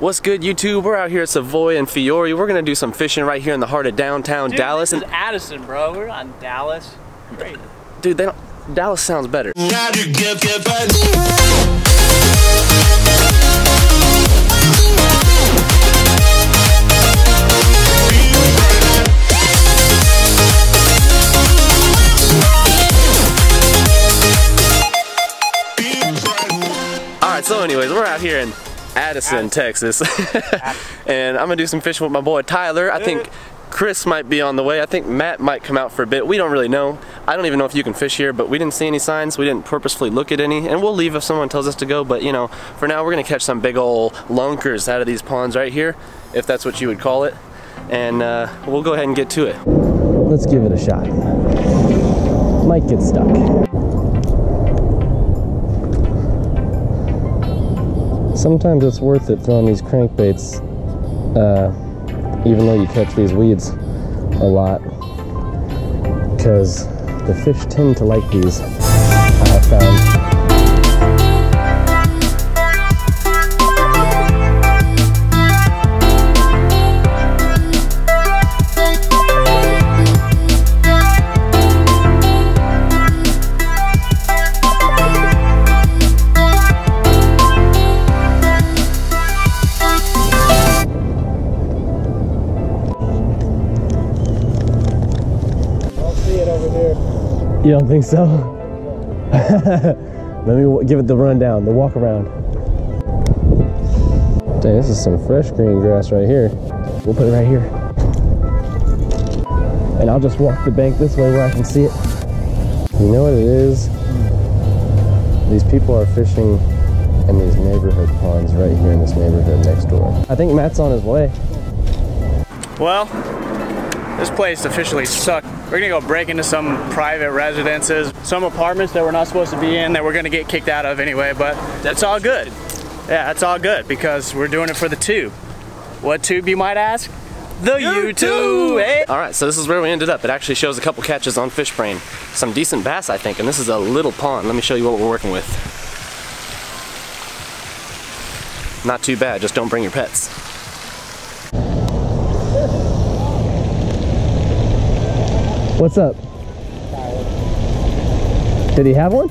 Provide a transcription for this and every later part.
What's good, YouTube? We're out here at Savoy and Fiori. We're gonna do some fishing right here in the heart of downtown Dallas. This is Addison, bro. We're not in Dallas. Crazy. Dude, they don't, Dallas sounds better. Alright, so anyways, we're out here in Addison, Texas. And I'm gonna do some fishing with my boy Tyler. I think Chris might be on the way. I think Matt might come out for a bit. We don't really know. I don't even know if you can fish here, but we didn't see any signs. We didn't purposefully look at any, and we'll leave if someone tells us to go. But you know, for now we're gonna catch some big old lunkers out of these ponds right here, if that's what you would call it. And we'll go ahead and get to it. Let's give it a shot. Might get stuck. Sometimes it's worth it throwing these crankbaits, even though you catch these weeds a lot, because the fish tend to like these, I've found. You don't think so? Let me give it the rundown, the walk around. Dang, this is some fresh green grass right here. We'll put it right here. And I'll just walk the bank this way where I can see it. You know what it is? These people are fishing in these neighborhood ponds right here in this neighborhood next door. I think Matt's on his way. Well, this place officially sucked. We're gonna go break into some private residences, some apartments that we're not supposed to be in that we're gonna get kicked out of anyway, but that's all good. Yeah, that's all good because we're doing it for the tube. What tube, you might ask? The YouTube! Eh? Alright, so this is where we ended up. It actually shows a couple catches on Fishbrain. Some decent bass, I think, and this is a little pond. Let me show you what we're working with. Not too bad, just don't bring your pets. What's up? Did he have one?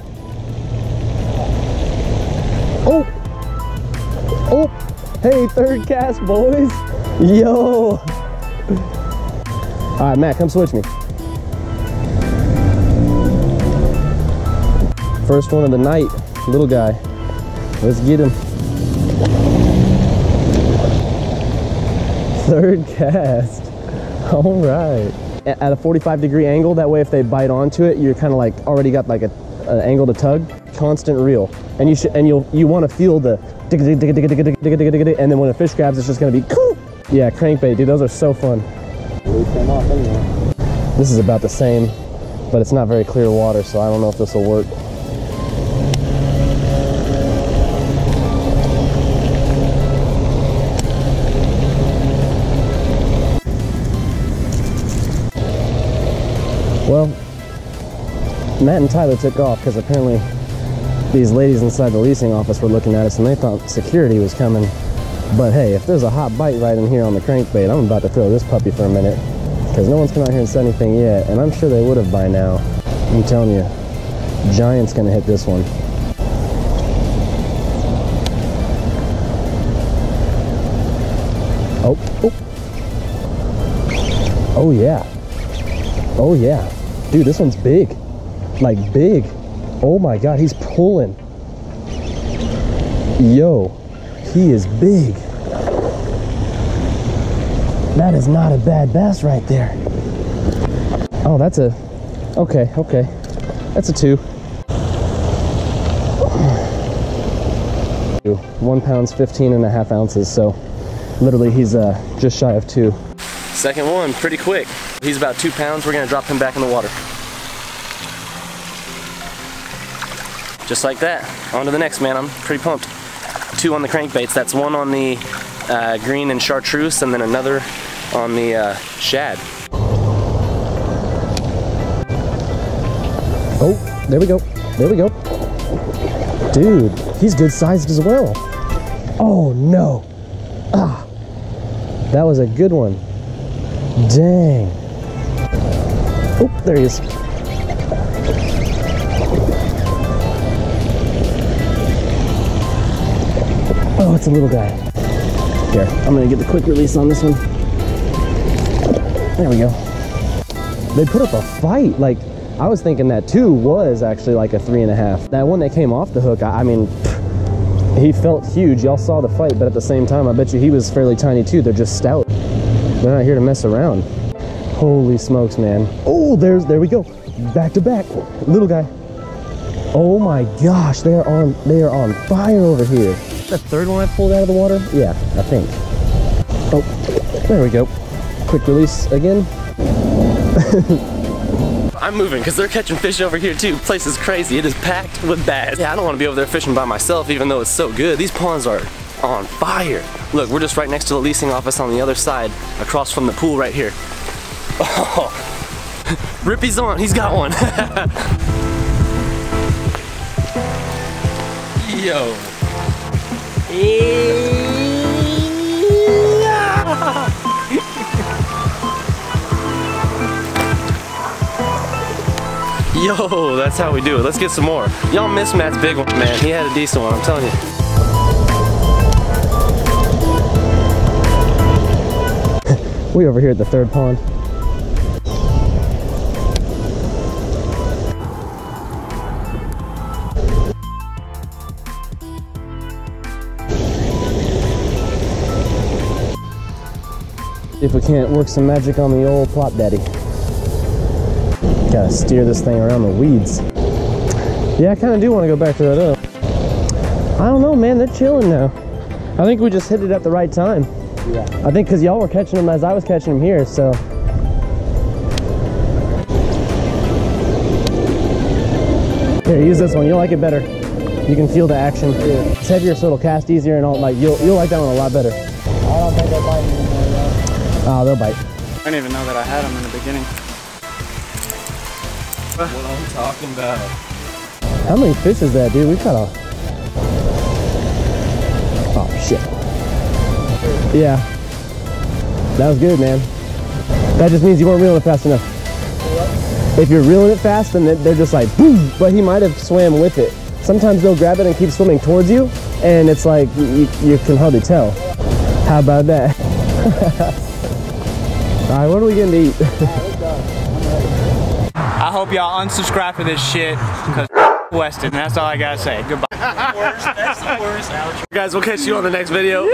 Oh! Oh! Hey, third cast, boys! Yo! Alright, Matt, come switch me. First one of the night, little guy. Let's get him. Third cast. Alright. At a 45-degree angle, that way if they bite onto it, you're kind of like already got like an angle to tug. Constant reel, and you want to feel the and then when a fish grabs, it's just gonna be yeah, crankbait, dude. Those are so fun. This is about the same, but it's not very clear water, so I don't know if this will work. Well, Matt and Tyler took off because apparently these ladies inside the leasing office were looking at us and they thought security was coming. But hey, if there's a hot bite right in here on the crankbait, I'm about to throw this puppy for a minute because no one's come out here and said anything yet, and I'm sure they would have by now. I'm telling you, giant's gonna hit this one. Oh, oh, oh yeah, oh yeah. Dude, this one's big, like big. Oh my God, he's pulling. Yo, he is big. That is not a bad bass right there. Oh, that's a, okay, okay. That's a two. 1 pound, 15.5 ounces, so literally he's just shy of 2. Second one, pretty quick. He's about 2 pounds. We're gonna drop him back in the water. Just like that. On to the next, man. I'm pretty pumped. 2 on the crankbaits. That's 1 on the green and chartreuse, and then another on the shad. Oh, there we go. There we go. Dude, he's good sized as well. Oh no. That was a good one. Dang. Oh, there he is. Oh, it's a little guy. Here, I'm gonna get the quick release on this one. There we go. They put up a fight. Like, I was thinking that two was actually like a 3.5. That one that came off the hook, I mean, pff, he felt huge. Y'all saw the fight, but at the same time, I bet you he was fairly tiny too. They're just stout. They're not here to mess around. Holy smokes, man. Oh, there we go. Back to back. Little guy. Oh my gosh, they are on fire over here. The third one I pulled out of the water? Yeah, I think. Oh, there we go. Quick release again. I'm moving because they're catching fish over here too. Place is crazy. It is packed with bass. Yeah, I don't want to be over there fishing by myself, even though it's so good. These ponds are on fire. Look, we're just right next to the leasing office on the other side, across from the pool right here. Oh, Rippy's on. He's got one. Yo. Yeah. Yo, that's how we do it. Let's get some more. Y'all miss Matt's big one, man. He had a decent one, I'm telling you. We over here at the third pond. If we can't work some magic on the old plop daddy. Gotta steer this thing around the weeds. Yeah, I kind of do want to go back to that up. I don't know, man, they're chilling now. I think we just hit it at the right time. Yeah. I think because y'all were catching them as I was catching them here, so. Here, use this one. You'll like it better. You can feel the action. Yeah. It's heavier, so it'll cast easier, and all, like, you'll like that one a lot better. I don't think they'll bite anymore, though. Oh, they'll bite. I didn't even know that I had them in the beginning. What I'm talking about. How many fish is that, dude? We caught a... Oh, shit. Yeah. That was good, man. That just means you weren't reeling it fast enough. What? If you're reeling it fast, then they're just like, boom! But he might have swam with it. Sometimes they'll grab it and keep swimming towards you, and it's like, you can hardly tell. How about that? Alright, what are we getting to eat? I hope y'all unsubscribe for this shit, because Westin, that's all I gotta say. Goodbye. That's the worst outro. Guys, we'll catch you on the next video.